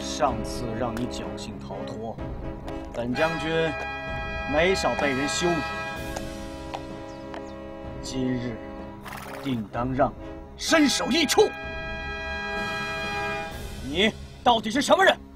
上次让你侥幸逃脱，本将军没少被人羞辱。今日定当让你身首异处。你到底是什么人？